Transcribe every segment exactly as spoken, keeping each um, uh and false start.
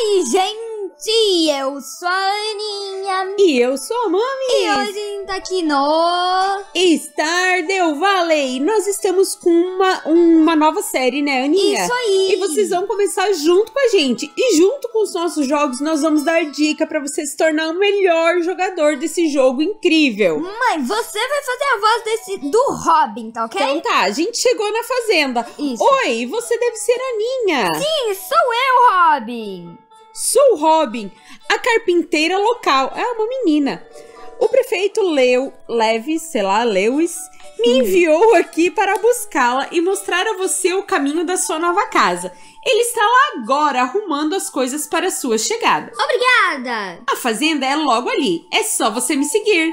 E aí, gente, eu sou a Aninha. E eu sou a Mami. E hoje a gente tá aqui no Stardew Valley. Nós estamos com uma, uma nova série, né, Aninha? Isso aí. E vocês vão começar junto com a gente. E junto com os nossos jogos, nós vamos dar dica pra você se tornar o melhor jogador desse jogo incrível. Mãe, você vai fazer a voz desse, do Robin, tá ok? Então tá, a gente chegou na fazenda. Isso. Oi, você deve ser a Aninha. Sim, sou eu, Robin. Sou Robin, a carpinteira local. É uma menina. O prefeito Leu, Leves, sei lá, Lewis, me Sim. enviou aqui para buscá-la e mostrar a você o caminho da sua nova casa. Ele está lá agora arrumando as coisas para a sua chegada. Obrigada! A fazenda é logo ali. É só você me seguir.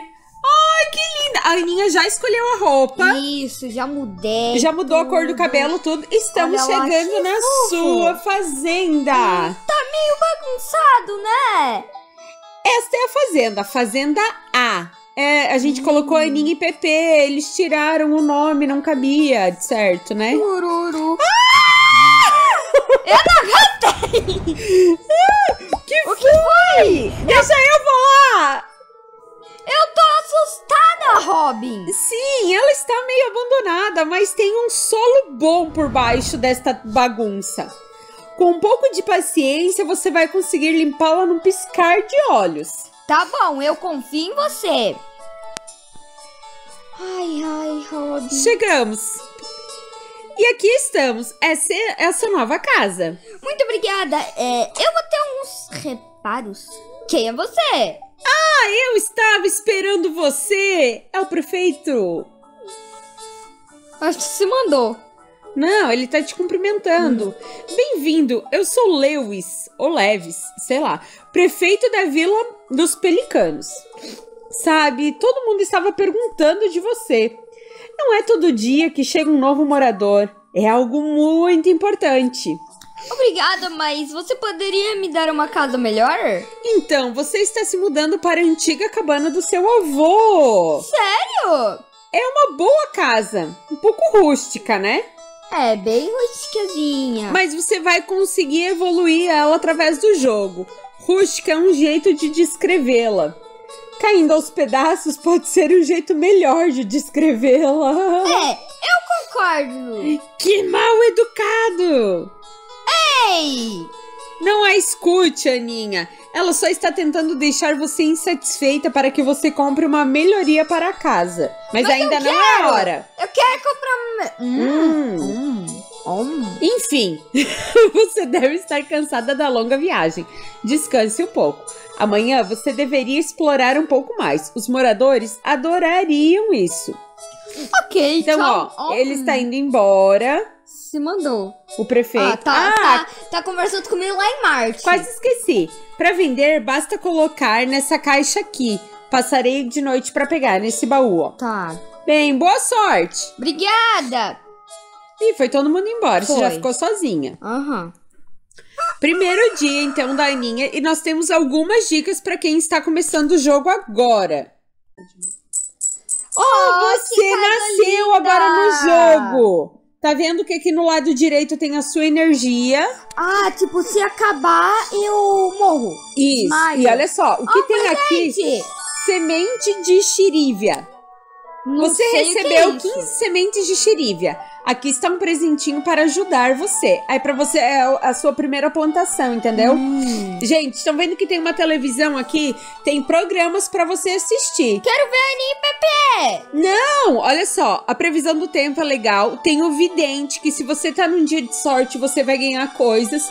Ai, que linda! A Aninha já escolheu a roupa. Isso, já mudei. Já mudou tudo. A cor do cabelo, tudo. Estamos lá, chegando na fofo. Sua fazenda. Hum, tá meio bagunçado, né? Esta é a fazenda, Fazenda A. É, a gente hum. colocou a Aninha e Pepê, eles tiraram o nome, não cabia, certo, né? Tururu. Ah! Eu não gostei! que o que foi? Deixa eu falar! Eu tô assustada, Robin! Sim, ela está meio abandonada, mas tem um solo bom por baixo desta bagunça. Com um pouco de paciência, você vai conseguir limpá-la num piscar de olhos. Tá bom, eu confio em você. Ai, ai, Robin. Chegamos. E aqui estamos. Essa é a sua nova casa. Muito obrigada. É, eu vou ter alguns reparos. Quem é você? Ah, eu estava esperando você! É o prefeito! Acho que se mandou. Não, ele tá te cumprimentando. Hum. Bem-vindo, eu sou Lewis, ou Leves, sei lá, prefeito da Vila dos Pelicanos. Sabe, todo mundo estava perguntando de você. Não é todo dia que chega um novo morador. É algo muito importante. Obrigada, mas você poderia me dar uma casa melhor? Então, você está se mudando para a antiga cabana do seu avô. Sério? É uma boa casa. Um pouco rústica, né? É, bem rusticazinha. Mas você vai conseguir evoluir ela através do jogo. Rústica é um jeito de descrevê-la. Caindo aos pedaços pode ser um jeito melhor de descrevê-la. É, eu concordo. Que mal educado! Não a escute, Aninha. Ela só está tentando deixar você insatisfeita para que você compre uma melhoria para a casa. Mas, Mas ainda não é a hora. Eu quero comprar... Hum, hum, hum. Enfim, você deve estar cansada da longa viagem. Descanse um pouco. Amanhã você deveria explorar um pouco mais. Os moradores adorariam isso. Ok, então, tchau. Ó, ele está indo embora. Se mandou. O prefeito. Ah, tá, ah, tá, tá conversando comigo lá em Marte. Quase esqueci. Para vender, basta colocar nessa caixa aqui. Passarei de noite para pegar nesse baú, ó. Tá. Bem, boa sorte. Obrigada. Ih, foi todo mundo embora. Foi. Você já ficou sozinha. Aham. Uhum. Primeiro dia, então, da Aninha. E nós temos algumas dicas para quem está começando o jogo agora. Oh, oh você nasceu linda. Agora no jogo. Tá vendo que aqui no lado direito tem a sua energia. Ah, tipo, se acabar, eu morro. Isso, Maio. E olha só, o que oh, tem aqui? Gente. Semente de xerívia. Não você recebeu é quinze sementes de xerívia. Aqui está um presentinho para ajudar você. Aí pra você, é a sua primeira plantação, entendeu? Hum. Gente, estão vendo que tem uma televisão aqui? Tem programas pra você assistir. Quero ver a Aninha e Pepê! Não, olha só. A previsão do tempo é legal. Tem o vidente, que se você tá num dia de sorte, você vai ganhar coisas.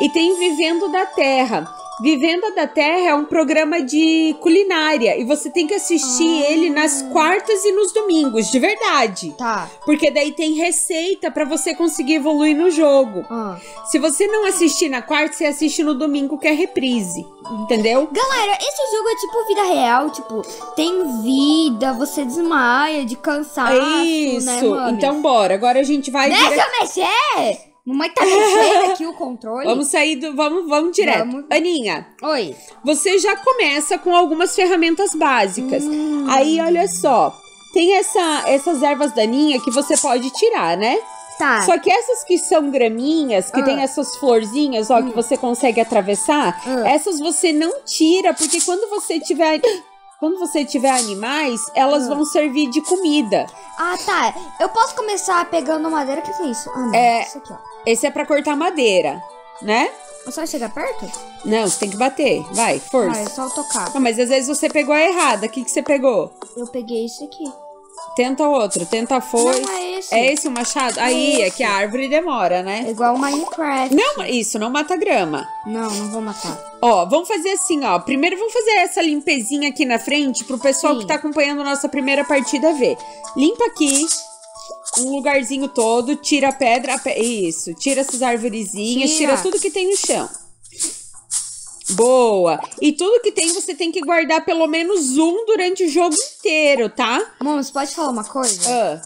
E tem Vivendo da Terra. Vivenda da Terra é um programa de culinária e você tem que assistir ah. ele nas quartas e nos domingos, de verdade. Tá. Porque daí tem receita pra você conseguir evoluir no jogo. Ah. Se você não assistir na quarta, você assiste no domingo, que é reprise, entendeu? Galera, esse jogo é tipo vida real, tipo, tem vida, você desmaia de cansaço, isso. né, mami? Então bora, agora a gente vai... Deixa dire... eu mexer! Mamãe tá mexendo aqui o controle. Vamos sair do... Vamos, vamos direto. Vamos. Aninha. Oi. Você já começa com algumas ferramentas básicas. Hum. Aí, olha só. Tem essa, essas ervas daninhas que você pode tirar, né? tá. Só que essas que são graminhas, que ah. tem essas florzinhas, ó, hum. que você consegue atravessar, hum. essas você não tira, porque quando você tiver... Quando você tiver animais, elas hum. vão servir de comida. Ah, tá. Eu posso começar pegando madeira? O que que é isso? Ah, não. É, isso aqui, ó. Esse é pra cortar madeira, né? Só chegar perto? Não, você tem que bater. Vai, força. Ah, é só tocar. Não, mas às vezes você pegou a errada. O que que você pegou? Eu peguei isso aqui. Tenta outro. Tenta a foice. Não, é esse. É esse o machado? É Aí, esse. É que a árvore demora, né? É igual o Minecraft. Não, isso. Não mata grama. Não, não vou matar. Ó, vamos fazer assim, ó. Primeiro vamos fazer essa limpezinha aqui na frente pro pessoal Sim. que tá acompanhando nossa primeira partida ver. Limpa aqui um lugarzinho todo, tira a pedra, a pe... isso, tira essas arvorezinhas, tira. tira tudo que tem no chão. Boa! E tudo que tem você tem que guardar pelo menos um durante o jogo inteiro, tá? Mom, você pode falar uma coisa? Ah.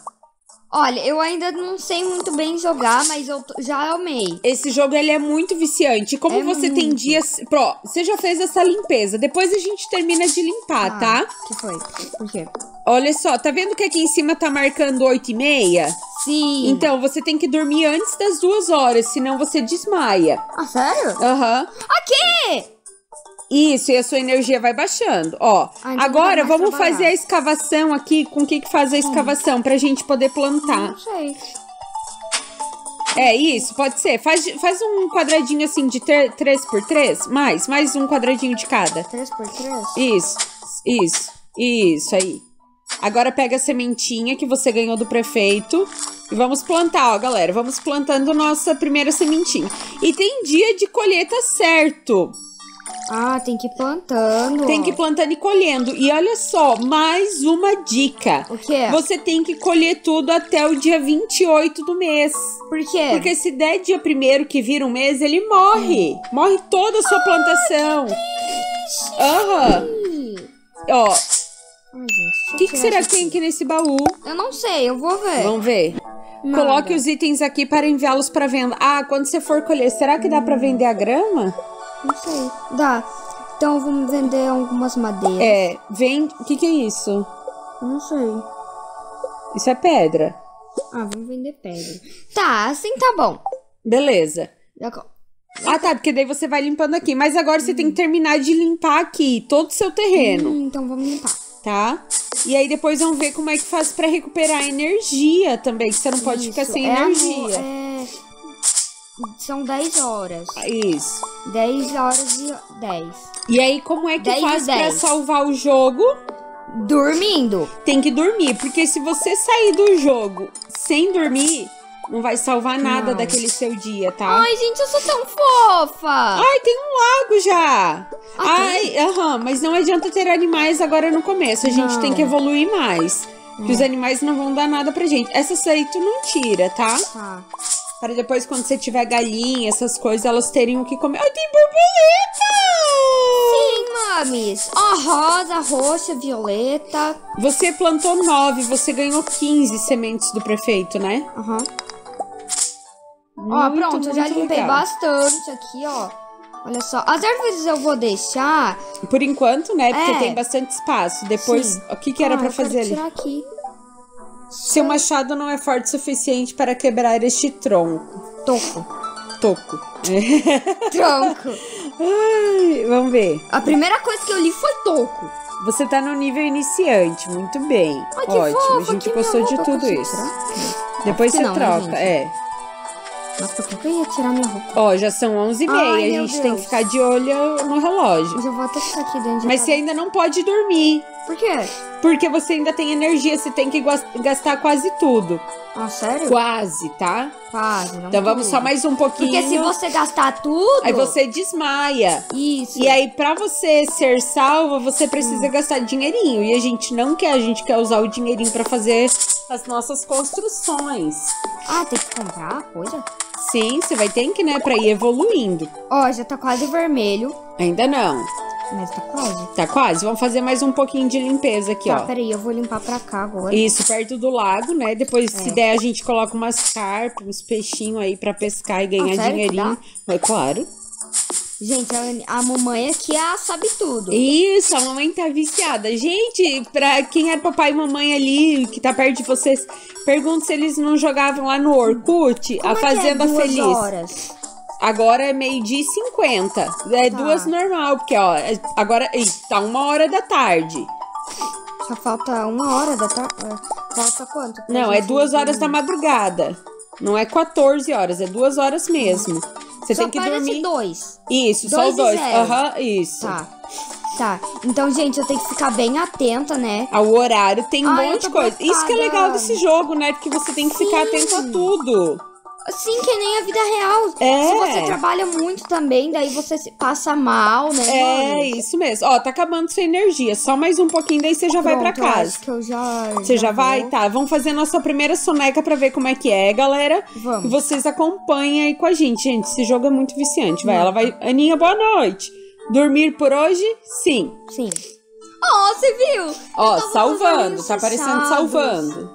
Olha, eu ainda não sei muito bem jogar, mas eu já amei. Esse jogo, ele é muito viciante. Como é você muito. tem dias... Pro, você já fez essa limpeza. Depois a gente termina de limpar, ah, tá? Que foi? Por quê? Olha só, tá vendo que aqui em cima tá marcando oito e meia? Sim. Então, você tem que dormir antes das duas horas, senão você desmaia. Ah, sério? Aham. Uhum. Aqui! Isso, e a sua energia vai baixando, ó. Ai, agora, vamos trabalhar. fazer a escavação aqui. Com o que que faz a escavação? Pra gente poder plantar. Não sei. É isso, pode ser. Faz, faz um quadradinho assim de três por três. Mais, mais um quadradinho de cada. três por três? Isso, isso, isso, aí. Agora pega a sementinha que você ganhou do prefeito. E vamos plantar, ó, galera. Vamos plantando nossa primeira sementinha. E tem dia de colheita certo. Ah, tem que ir plantando. Tem que ir plantando e colhendo. E olha só, mais uma dica. O quê? Você tem que colher tudo até o dia vinte e oito do mês. Por quê? Porque se der dia primeiro que vira um mês, ele morre. Hum. Morre toda a sua ah, plantação. Aham. Uhum. Ó. Ai, gente, o que, que será que tem aqui nesse baú? Eu não sei, eu vou ver. Vamos ver. Nada. Coloque os itens aqui para enviá-los para venda. Ah, quando você for colher, será que hum. dá para vender a grama? Não sei. Dá. Então vamos vender algumas madeiras. É, vem... O que que é isso? Não sei. Isso é pedra. Ah, vamos vender pedra. Tá, assim tá bom. Beleza. Já... Ah, tá, porque daí você vai limpando aqui. Mas agora você hum. tem que terminar de limpar aqui todo o seu terreno. Hum, então vamos limpar. Tá? E aí depois vamos ver como é que faz pra recuperar a energia também. Que você não pode isso. ficar sem é energia. A... É... São dez horas. Isso. dez horas e dez. E aí, como é que faz pra salvar o jogo? Dormindo. Tem que dormir, porque se você sair do jogo sem dormir, não vai salvar nada não. daquele seu dia, tá? Ai, gente, eu sou tão fofa. Ai, tem um lago já. Ah, Ai, aham, mas não adianta ter animais agora no começo. A gente não. tem que evoluir mais. Porque os animais não vão dar nada pra gente. Essa aí tu não tira, tá? Tá. Para depois, quando você tiver galinha, essas coisas, elas terem o que comer. Ai, tem borboleta! Sim, mames. Ó, oh, rosa, roxa, violeta. Você plantou nove, você ganhou quinze sementes do prefeito, né? Aham. Uhum. Ó, pronto, eu já limpei legal. bastante aqui, ó. Olha só. As árvores eu vou deixar... Por enquanto, né? Porque é. tem bastante espaço. Depois, Sim. o que que era ah, pra fazer ali? Tirar aqui. Seu machado não é forte o suficiente para quebrar este tronco. Toco. Toco. Tronco. Ai, vamos ver. A primeira coisa que eu li foi toco. Você tá no nível iniciante, muito bem. Ai, que Ótimo, fofa, a gente gostou de tudo isso. Depois você não, troca, né, é. Nossa, eu ia tirar minha roupa. Ó, já são onze e meia, a gente Deus. tem que ficar de olho no relógio. Mas eu vou até ficar aqui dentro de Mas você ainda não pode dormir. Por quê? Porque você ainda tem energia, você tem que gastar quase tudo. Ah, sério? Quase, tá? Quase, não Então vamos tudo. só mais um pouquinho. Porque se você gastar tudo... Aí você desmaia. Isso. E aí pra você ser salva, você precisa hum. gastar dinheirinho. E a gente não quer, a gente quer usar o dinheirinho pra fazer as nossas construções. Ah, tem que comprar coisa? Sim, você vai ter que, né, pra ir evoluindo. Ó, já tá quase vermelho. Ainda não. Mas tá quase. Tá quase? Vamos fazer mais um pouquinho de limpeza aqui, tá, ó. Tá, peraí, eu vou limpar pra cá agora. Isso, perto do lago, né? Depois, é. se der, a gente coloca umas carpas, uns peixinhos aí pra pescar e ganhar ah, dinheirinho. Mas, claro. Gente, a, a mamãe aqui a sabe tudo. Isso, a mamãe tá viciada. Gente, pra quem é papai e mamãe ali, que tá perto de vocês, Pergunto se eles não jogavam lá no Orkut, como a Fazenda é que é duas Feliz. Horas? Agora é meio-dia e cinquenta. É tá. Duas normal, porque ó, agora tá uma hora da tarde. Só falta uma hora da tarde? Falta quanto? Não, é duas horas da madrugada. Não é quatorze horas, é duas horas mesmo. Você só tem que dormir. Dois. Isso, dois só os dois. Aham, uhum, isso. Tá. Tá. Então, gente, eu tenho que ficar bem atenta, né? Ao horário tem um Ai, monte de coisa. Preocupada. Isso que é legal desse jogo, né? Porque você tem que Sim. ficar atento a tudo. Sim, que nem a vida real. É. Se você trabalha muito também, daí você passa mal, né? É, mano? Isso mesmo. Ó, tá acabando sua energia. Só mais um pouquinho, daí você já Pronto, vai pra casa. Acho que eu já, você já, já vai? Vou. Tá, vamos fazer a nossa primeira soneca pra ver como é que é, galera. Vamos. E vocês acompanham aí com a gente. Gente, esse jogo é muito viciante, vai. Ela vai... Aninha, boa noite. Dormir por hoje? Sim. Sim. Ó, oh, você viu? Ó, salvando. Tá aparecendo salvando.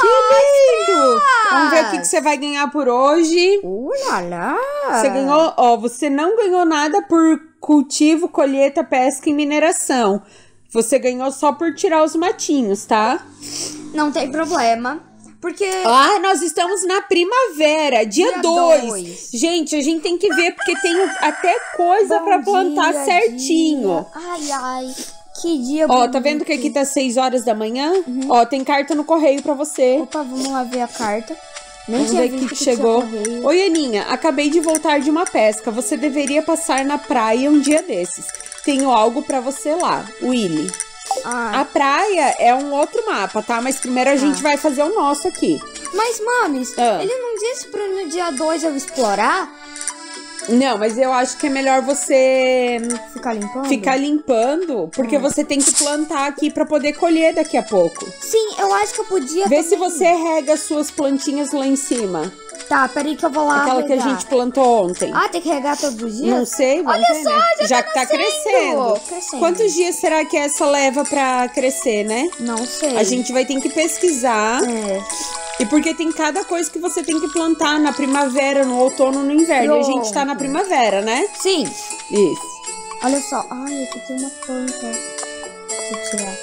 Que lindo! Vamos ver o que, que você vai ganhar por hoje. Uh, lá, lá. Você ganhou, ó, você não ganhou nada por cultivo, colheita, pesca e mineração. Você ganhou só por tirar os matinhos, tá? Não tem problema, porque... Ah, nós estamos na primavera, dia dois. Gente, a gente tem que ver, porque tem até coisa Bom pra plantar dia, certinho. Dia. Ai, ai... Que dia bonito. Ó, tá vendo que aqui tá seis horas da manhã? Uhum. Ó, tem carta no correio pra você. Opa, vamos lá ver a carta. Nem vamos ver aqui que chegou. Oi, Aninha, acabei de voltar de uma pesca. Você deveria passar na praia um dia desses. Tenho algo pra você lá, Willy. Ai. A praia é um outro mapa, tá? Mas primeiro a gente ah. vai fazer o nosso aqui. Mas, mames, ah. ele não disse pra no dia dois eu explorar? Não, mas eu acho que é melhor você... Ficar limpando? Ficar limpando, porque hum. você tem que plantar aqui pra poder colher daqui a pouco. Sim, eu acho que eu podia Vê também. se você rega suas plantinhas lá em cima. Tá, peraí que eu vou lá Aquela regar. que a gente plantou ontem. Ah, tem que regar todos os dias? Não sei, vamos Olha ver, só, né? já, já tá, tá crescendo. crescendo. Quantos dias será que essa leva pra crescer, né? Não sei. A gente vai ter que pesquisar. É... E porque tem cada coisa que você tem que plantar na primavera, no outono, no inverno. E a gente tá na primavera, né? Sim. Isso. Olha só. Ai, aqui tem uma planta. Deixa eu tirar.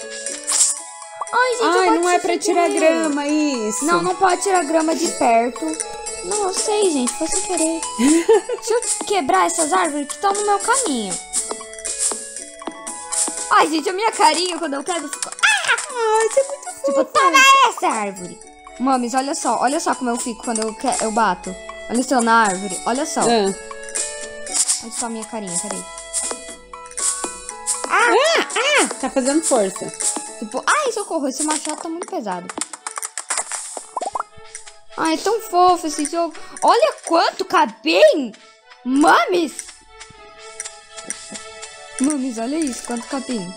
Ai, gente, Ai, não é pra tirar grama, isso. Não, não pode tirar grama de perto. Não, eu sei, gente. Foi sem querer. Deixa eu quebrar essas árvores que estão no meu caminho. Ai, gente, a minha carinha, quando eu quebro, eu fico... Ah! Ai, isso é muito fofo. Tipo, toma essa árvore. Mames, olha só, olha só como eu fico quando eu, quero, eu bato. Olha só na árvore, olha só. É. Olha só a minha carinha, peraí. Ah, ah, ah, tá fazendo força. Tipo, ai, socorro, esse machado tá muito pesado. Ai, é tão fofo esse jogo. Olha quanto capim! Mames! Mames, olha isso, quanto capim.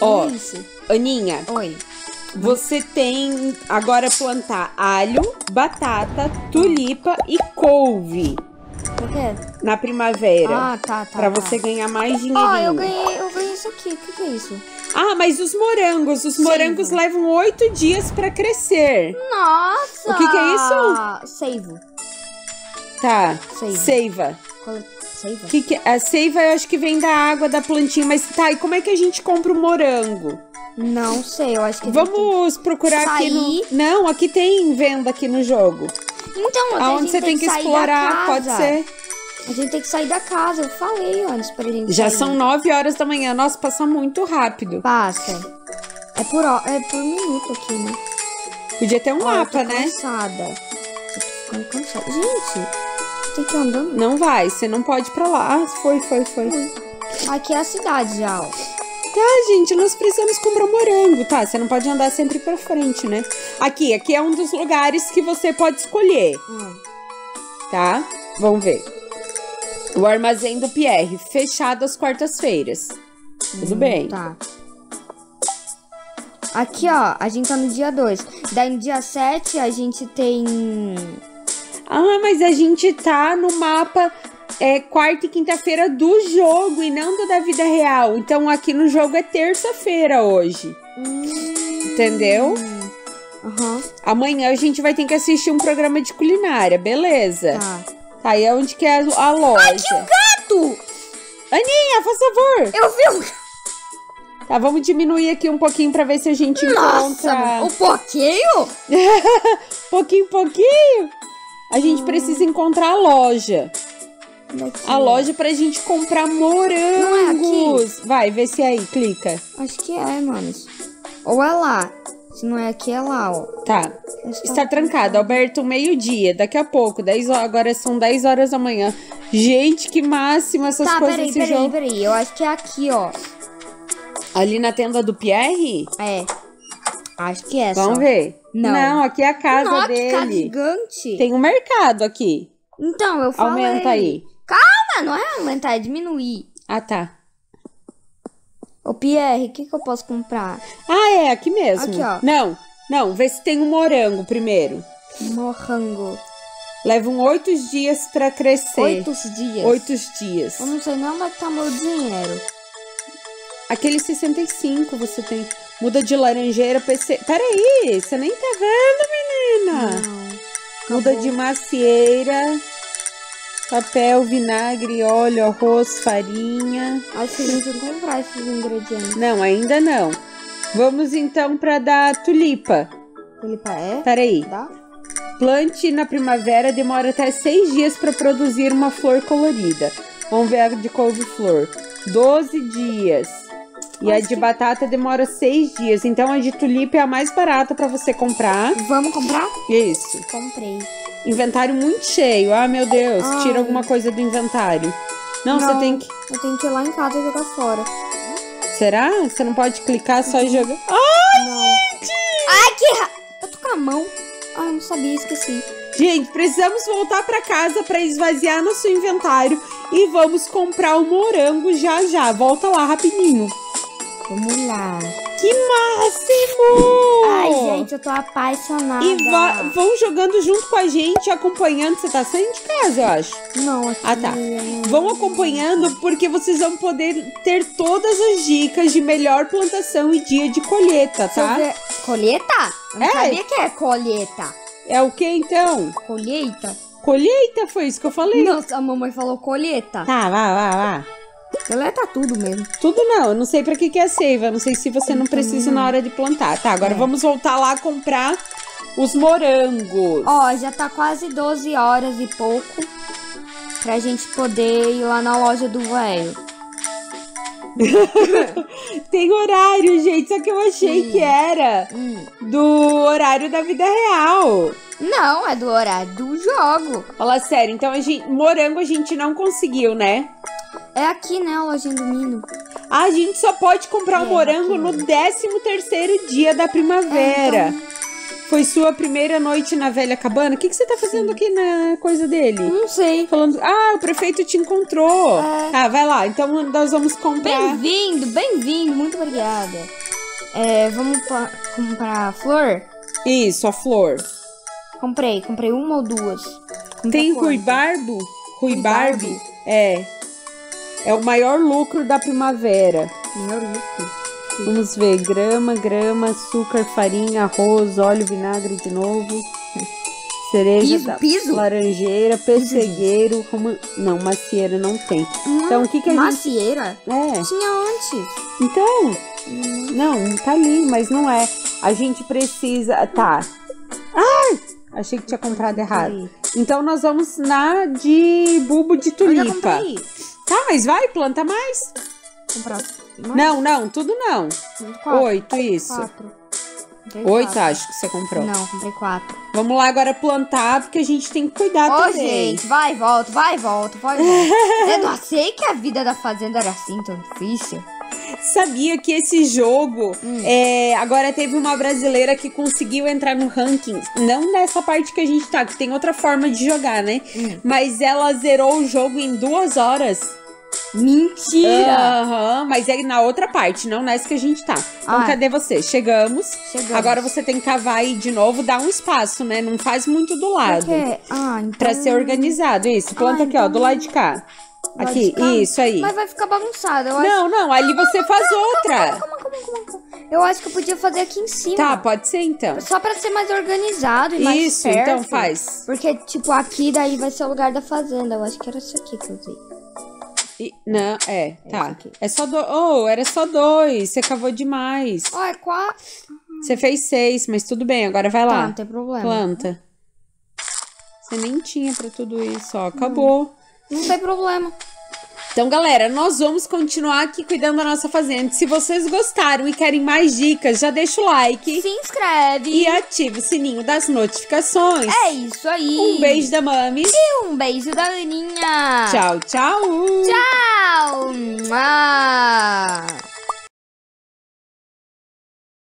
Ó, oh, Aninha. Oi. Você tem agora plantar alho, batata, tulipa e couve. Por quê? Na primavera. Ah, tá, tá. Pra tá. você ganhar mais dinheirinho. Ah, eu ganhei, eu ganhei isso aqui. O que, que é isso? Ah, mas os morangos. Os Sim. morangos levam oito dias pra crescer. Nossa! O que, que é isso? Seiva. Tá. Seiva. Seiva. Seiva? Que que, a seiva eu acho que vem da água da plantinha. Mas tá, e como é que a gente compra o morango? Não sei, eu acho que... Vamos procurar sair. aqui no... Não, aqui tem venda aqui no jogo. Então, a gente você tem, tem que, que explorar, pode ser. A gente tem que sair da casa, eu falei antes pra gente Já sair. São nove horas da manhã, nossa, passa muito rápido. Passa. É por, é por minuto aqui, né? Podia ter um Ó, mapa, eu tô né? cansada. Eu tô ficando cansada. Gente, tem que ir andando. Não vai, você não pode ir pra lá. Ah, foi, foi, foi. Aqui é a cidade já, ó. Tá, gente, nós precisamos comprar morango, tá? Você não pode andar sempre pra frente, né? Aqui, aqui é um dos lugares que você pode escolher. Hum. Tá? Vamos ver. O armazém do Pierre, fechado às quartas-feiras. Hum, Tudo bem? Tá. Aqui, ó, a gente tá no dia dois. Daí no dia sete a gente tem... Ah, mas a gente tá no mapa... É quarta e quinta-feira do jogo e não do da vida real. Então aqui no jogo é terça-feira hoje. Hum. Entendeu? Uhum. Amanhã a gente vai ter que assistir um programa de culinária, beleza? Tá. Tá, aí é onde que é a loja. Ai, que um gato! Aninha, faz favor! Eu vi um gato! Tá, vamos diminuir aqui um pouquinho pra ver se a gente Nossa, encontra... um pouquinho? Pouquinho, pouquinho. A gente hum. precisa encontrar a loja. Daqui. A loja pra gente comprar morangos. É Vai, vê se é aí, clica. Acho que é, mano. Ou é lá. Se não é aqui, é lá, ó. Tá. Está trancado. Alberto, meio-dia. Daqui a pouco, dez horas. Agora são dez horas da manhã. Gente, que máximo essas tá, coisas. Tá, peraí, peraí, jogo. peraí. Eu acho que é aqui, ó. Ali na tenda do Pierre? É. Acho que é. Vamos só. ver. Não. Não, aqui é a casa Nossa, dele. Nossa, gigante. Tem um mercado aqui. Então, eu falei. Aumenta aí. Calma, não é aumentar, é diminuir. Ah, tá. Ô, Pierre, o que que eu posso comprar? Ah, é, aqui mesmo. Aqui, ó. Não, não, vê se tem um morango primeiro. Morango. Levam oito dias pra crescer. Oito dias? Oito dias. Eu não sei não, mas tá meu dinheiro. Aquele sessenta e cinco você tem. Muda de laranjeira, P C. Peraí, você nem tá vendo, menina. Não. Muda de macieira, papel, vinagre, óleo, arroz, farinha. Acho que a gente vai comprar esses ingredientes. Não, ainda não. Vamos então pra dar tulipa. Tulipa é? Peraí. Dá? Plante na primavera, demora até seis dias pra produzir uma flor colorida. Vamos ver a de couve-flor. doze dias. E Mas a de que... batata demora seis dias. Então a de tulipa é a mais barata pra você comprar. Vamos comprar? Isso. Comprei. Inventário muito cheio. Ah, meu Deus. Ai. Tira alguma coisa do inventário. Não, não, você tem que... eu tenho que ir lá em casa e jogar fora. Será? Você não pode clicar só e jogar... Ai, não. gente! Ai, que... Ra... Eu tô com a mão. Ai, não sabia, esqueci. Gente, precisamos voltar pra casa pra esvaziar nosso inventário. E vamos comprar o morango já já. Volta lá rapidinho. Vamos lá. Que máximo! Ai, gente, eu tô apaixonada. E vão jogando junto com a gente, acompanhando. Você tá saindo de casa, eu acho. Não, aqui... Ah, tá. Vão acompanhando porque vocês vão poder ter todas as dicas de melhor plantação e dia de colheita, tá? Sobre... Colheita? Eu não é. sabia que é colheita. É o que, então? Colheita. Colheita, foi isso que eu falei. Nossa, a mamãe falou colheita. Tá, lá, lá, lá. Coleta tudo mesmo. Tudo não, eu não sei pra que que é seiva. Eu não sei se você não precisa na hora de plantar. Tá, agora é. vamos voltar lá comprar os morangos. Ó, já tá quase doze horas e pouco pra gente poder ir lá na loja do velho. Tem horário, gente, só que eu achei hum. que era hum. do horário da vida real. Não, é do horário do jogo. Fala sério, então a gente, morango a gente não conseguiu, né? É aqui, né, a loja em domingo. A gente só pode comprar o um é, morango aqui, no décimo terceiro dia da primavera. É, então... Foi sua primeira noite na velha cabana? O que, que você tá fazendo Sim. aqui na coisa dele? Não sei. Falando... Ah, o prefeito te encontrou. É... Ah, vai lá. Então nós vamos comprar... Bem-vindo, bem-vindo. Muito obrigada. É, vamos pra... comprar a flor? Isso, a flor. Comprei, comprei uma ou duas. Comprei Tem ruibarbo? Ruibarbo? É. É o maior lucro da primavera. Maior lucro. Sim. Vamos ver. Grama, grama, açúcar, farinha, arroz, óleo, vinagre de novo. Cereja, piso, piso. laranjeira, pessegueiro, romã... Não, macieira não tem. Não, então, o que que a gente... Macieira? É. Tinha antes. Então? Hum. Não, tá ali, mas não é. A gente precisa... Tá. Ai! Achei que tinha comprado errado. Então, nós vamos na de bulbo de tulipa. Eu já comprei. Tá, mas vai, planta mais. Comprar mais? Não, não, tudo não. Quatro, Oito, isso. Quatro. Oito, quatro. Acho que você comprou. Não, comprei quatro. Vamos lá agora plantar, porque a gente tem que cuidar oh, também. Ô, gente, vai, volta, vai, volta, vai, volta. Eu não achei que a vida da fazenda era assim tão difícil. Sabia que esse jogo, hum. é, agora teve uma brasileira que conseguiu entrar no ranking, não nessa parte que a gente tá, que tem outra forma de jogar, né? Hum. Mas ela zerou o jogo em duas horas. Mentira! Uhum, mas é na outra parte, não nessa que a gente tá. Então, ah, cadê você? Chegamos. Chegamos. Agora você tem que cavar aí de novo, dá um espaço, né? Não faz muito do lado. Porque... Ah, então... Pra ser organizado, isso. Planta ah, então... aqui, ó, do lado de cá. Aqui, isso aí. Mas vai ficar bagunçado. Eu não, acho... não, ali não, você não, faz não, outra. Calma, calma, calma, calma. Eu acho que eu podia fazer aqui em cima. Tá, pode ser então. Só pra ser mais organizado e isso, mais Isso, então faz. Porque, tipo, aqui daí vai ser o lugar da fazenda. Eu acho que era isso aqui que eu usei. E, não, é, tá. É só dois. Oh, era só dois. Você cavou demais. Ó, oh, é quatro. Você fez seis, mas tudo bem. Agora vai lá. Tá, não tem problema. Planta. Você nem tinha pra tudo isso, ó. Acabou. Não, não tem problema. Então, galera, nós vamos continuar aqui cuidando da nossa fazenda. Se vocês gostaram e querem mais dicas, já deixa o like. Se inscreve. E ativa o sininho das notificações. É isso aí. Um beijo da Mami. E um beijo da Aninha. Tchau, tchau. Tchau. Mua.